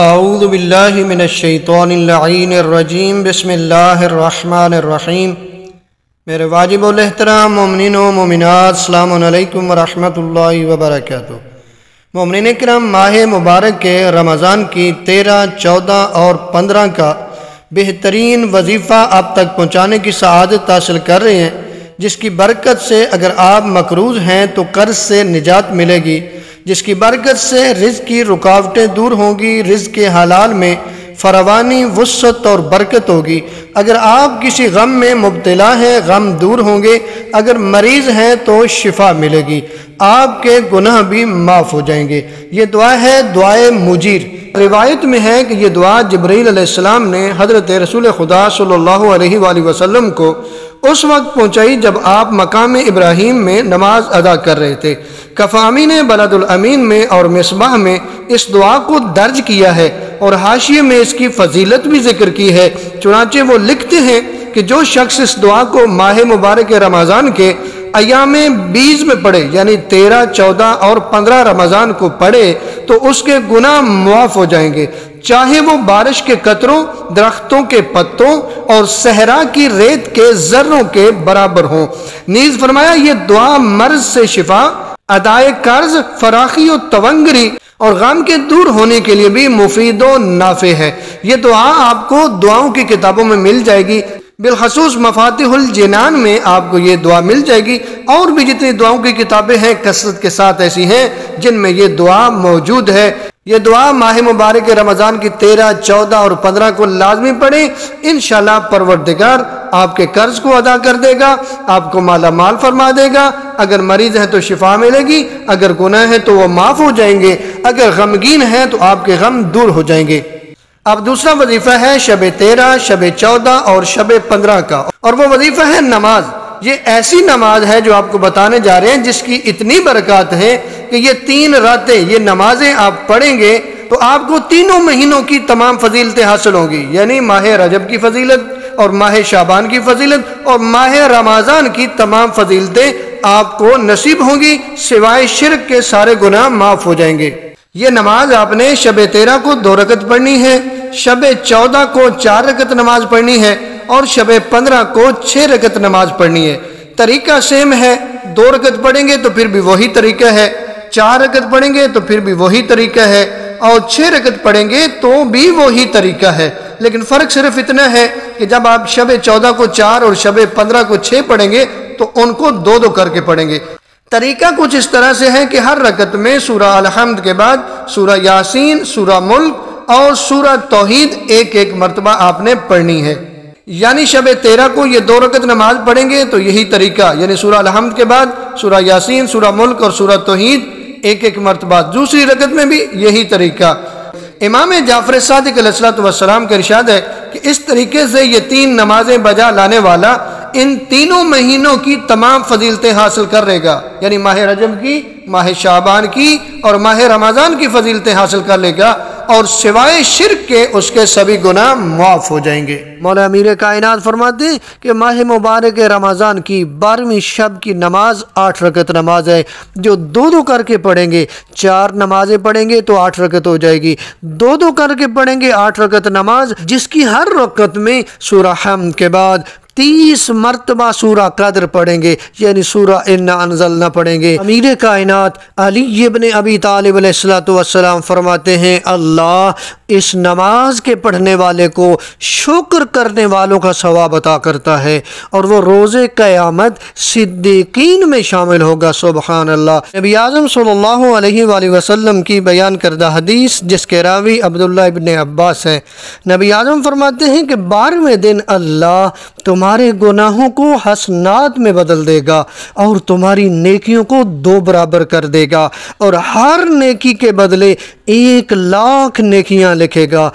आऊज़ु बिल्लाहि मिनश शैतानिर रजीम बिस्मिल्लाहिर्रहमानिर्रहीम। मेरे वाजिब उल एहतराम मोमिनीन व मोमिनात, अस्सलामु अलैकुम व रहमतुल्लाहि व बरकातुह। मोमिनीन किराम, माह मुबारक के रमज़ान की 13, 14 और 15 का बेहतरीन वजीफ़ा आप तक पहुँचाने की सआदत हासिल कर रहे हैं, जिसकी बरकत से अगर आप मकरूज़ हैं तो कर्ज़ से निजात मिलेगी, जिसकी बरकत से रिज़्क़ की रुकावटें दूर होंगी, रिज़्क़ के हलाल में फरावानी, वुसअत और बरकत होगी। अगर आप किसी गम में मुब्तला हैं, गम दूर होंगे, अगर मरीज़ हैं तो शिफा मिलेगी, आपके गुनाह भी माफ़ हो जाएंगे। ये दुआ है दुआ ए मुजीर। रिवायत में है कि ये दुआ जिब्रील अलैहिस्सलाम ने हज़रत रसूल खुदा सल्लल्लाहु अलैहि वसल्लम को उस वक्त पहुँचाई जब आप मकाम इब्राहिम में नमाज अदा कर रहे थे। कफ़ामी ने बलद अल-अमीन में और मिसबाह में इस दुआ को दर्ज किया है और हाशिये में इसकी फजीलत भी जिक्र की है। चुनांचे वो लिखते हैं कि जो शख्स इस दुआ को माह मुबारक रमज़ान के अयामे 20 में पढ़े, यानी 13, 14 और 15 रमज़ान को पढ़े, तो उसके गुनाह मुआफ़ हो जाएंगे, चाहे वो बारिश के कतरों, दरख्तों के पत्तों और सहरा की रेत के जर्रों के बराबर हों। नीज फरमाया, ये दुआ मर्ज से शिफा, अदाए कर्ज, फराखी और तवंगरी और गम के दूर होने के लिए भी मुफीद और नाफे है। ये दुआ आपको दुआओं की किताबों में मिल जाएगी, बिलखसूस मफातिहुल जिनान में आपको ये दुआ मिल जाएगी। और भी जितनी दुआओं की किताबें हैं कसरत के साथ ऐसी हैं जिनमें ये दुआ मौजूद है। ये दुआ माह मुबारक रमज़ान की 13, 14 और 15 को लाजमी पढ़ें। इंशाल्लाह परवरदिगार आपके कर्ज को अदा कर देगा, आपको माला माल फरमा देगा। अगर मरीज है तो शिफा मिलेगी, अगर गुनाह है तो वह माफ़ हो जाएंगे, अगर गमगीन है तो आपके गम दूर हो जाएंगे। अब दूसरा वजीफ़ा है शब-ए-13, शब-14 और शब-15 का, और वो वजीफ़ा है नमाज। ये ऐसी नमाज है जो आपको बताने जा रहे हैं जिसकी इतनी बरकत है कि ये 3 रातें ये नमाजें आप पढ़ेंगे तो आपको 3 महीनों की तमाम फजीलतें हासिल होंगी, यानी माह रजब की फजीलत और माह शाबान की फजीलत और माह रमज़ान की तमाम फजीलतें आपको नसीब होंगी, सिवाय शिरक के सारे गुनाह माफ़ हो जाएंगे। ये नमाज आपने शब-ए-13 को 2 रकत पढ़नी है, शब-ए-14 को 4 रकत नमाज पढ़नी है और शब-ए-15 को 6 रकत नमाज पढ़नी है। तरीका सेम है, 2 रकत पढ़ेंगे तो फिर भी वही तरीका है, 4 रकत पढ़ेंगे तो फिर भी वही तरीका है और 6 रकत पढ़ेंगे तो भी वही तरीका है। लेकिन फ़र्क सिर्फ इतना है कि जब आप शब-ए-14 को 4 और शब-ए-15 को 6 पढ़ेंगे तो उनको 2-2 करके पढ़ेंगे। तरीका कुछ इस तरह से है कि हर रकत में सूरह अलहम्द के बाद सूरह यासीन, सूरह मुल्क और सूरह तौहीद 1-1 मरतबा आपने पढ़नी है। यानी शब-ए-13 को ये 2 रकत नमाज पढ़ेंगे तो यही तरीका, यानी सूरह अलहम्द के बाद सूरह यासीन, सूरह मुल्क और सूरह तौहीद 1-1 मरतबा। दूसरी रकत में भी यही तरीका। इमाम जाफ़र सादिक अलैहिस्सलाम का इरशाद है कि इस तरीके से ये 3 नमाजें बजा लाने वाला इन 3 महीनों की तमाम फजीलतें हासिल कर लेगा, यानी माह रजब की, माह शाबान की और माह रमज़ान की फजीलतें हासिल कर लेगा और सिवाय शिरक के उसके सभी गुनाह माफ़ हो जाएंगे। मौला अमीर कायनात फरमाते हैं कि माह मुबारक रमज़ान की 12वीं शब की नमाज 8 रकत नमाज है, जो 2-2 करके पढ़ेंगे। 4 नमाजें पढ़ेंगे तो 8 रकत हो जाएगी, 2-2 करके पढ़ेंगे 8 रकत नमाज, जिसकी हर रकत में सूरह हम के बाद 30 मरतबा सूरह कदर पढ़ेंगे, यानी सूरह इन्ना अंज़लना पढ़ेंगे। अमीर कायनात अली इब्न अबी तालिब अलैहिस्सलातु वस्सलाम फरमाते हैं, अल्लाह इस नमाज के पढ़ने वाले को शुक्र करने वालों का सवाब अता करता है और वो रोज़े क़यामत सिद्दीकीन में शामिल होगा। सुबहान अल्लाह। नबी आज़म सल्लल्लाहु अलैहि वसल्लम की बयान करदा हदीस जिसके रावी अब्दुल्लाह इब्न अब्बास हैं। नबी आज़म फरमाते हैं कि 12वें दिन अल्लाह तुम्हारे गुनाहों को हसनात में बदल देगा और तुम्हारी नेकियों को 2 बराबर कर देगा और हर नेकी के बदले 1,00,000 नेकियाँ लिखेगा।